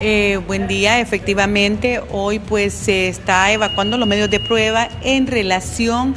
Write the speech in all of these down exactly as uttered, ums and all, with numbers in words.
Eh, buen día, efectivamente, hoy pues se está evacuando los medios de prueba en relación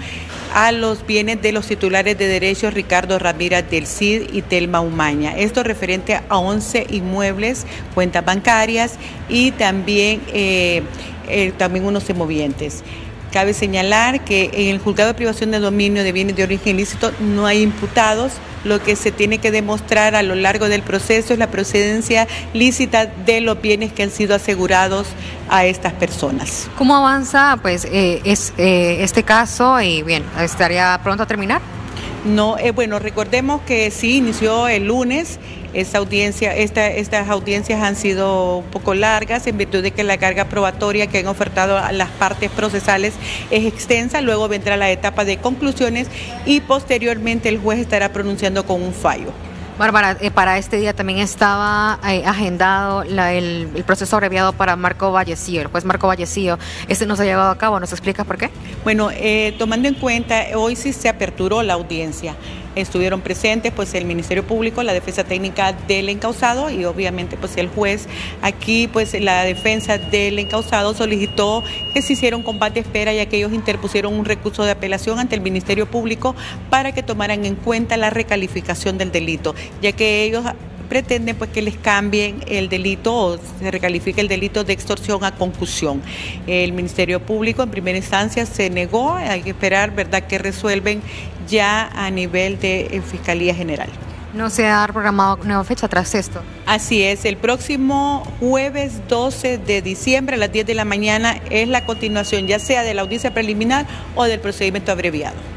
a los bienes de los titulares de derechos Ricardo Ramírez del Cid y Telma Umaña. Esto referente a once inmuebles, cuentas bancarias y también, eh, eh, también unos semovientes. Cabe señalar que en el juzgado de privación de dominio de bienes de origen ilícito no hay imputados. Lo que se tiene que demostrar a lo largo del proceso es la procedencia lícita de los bienes que han sido asegurados a estas personas. ¿Cómo avanza pues eh, es, eh, este caso y bien, estaría pronto a terminar? No, eh, bueno, recordemos que sí, inició el lunes, esta audiencia, esta, estas audiencias han sido un poco largas en virtud de que la carga probatoria que han ofertado a las partes procesales es extensa, luego vendrá la etapa de conclusiones y posteriormente el juez estará pronunciando con un fallo. Bárbara, eh, para este día también estaba eh, agendado la, el, el proceso abreviado para Marco Vallecillo, el juez Marco Vallecillo. Este no se ha llevado a cabo, ¿nos explicas por qué? Bueno, eh, tomando en cuenta, hoy sí se aperturó la audiencia. Estuvieron presentes pues el Ministerio Público, la defensa técnica del encausado y obviamente pues el juez. Aquí pues la defensa del encausado solicitó que se hiciera un combate de espera, ya que ellos interpusieron un recurso de apelación ante el Ministerio Público para que tomaran en cuenta la recalificación del delito, ya que ellos pretenden pues que les cambien el delito o se recalifique el delito de extorsión a concusión. El Ministerio Público en primera instancia se negó, hay que esperar, ¿verdad?, que resuelven ya a nivel de Fiscalía General. ¿No se ha programado nueva fecha tras esto? Así es, el próximo jueves doce de diciembre a las diez de la mañana es la continuación ya sea de la audiencia preliminar o del procedimiento abreviado.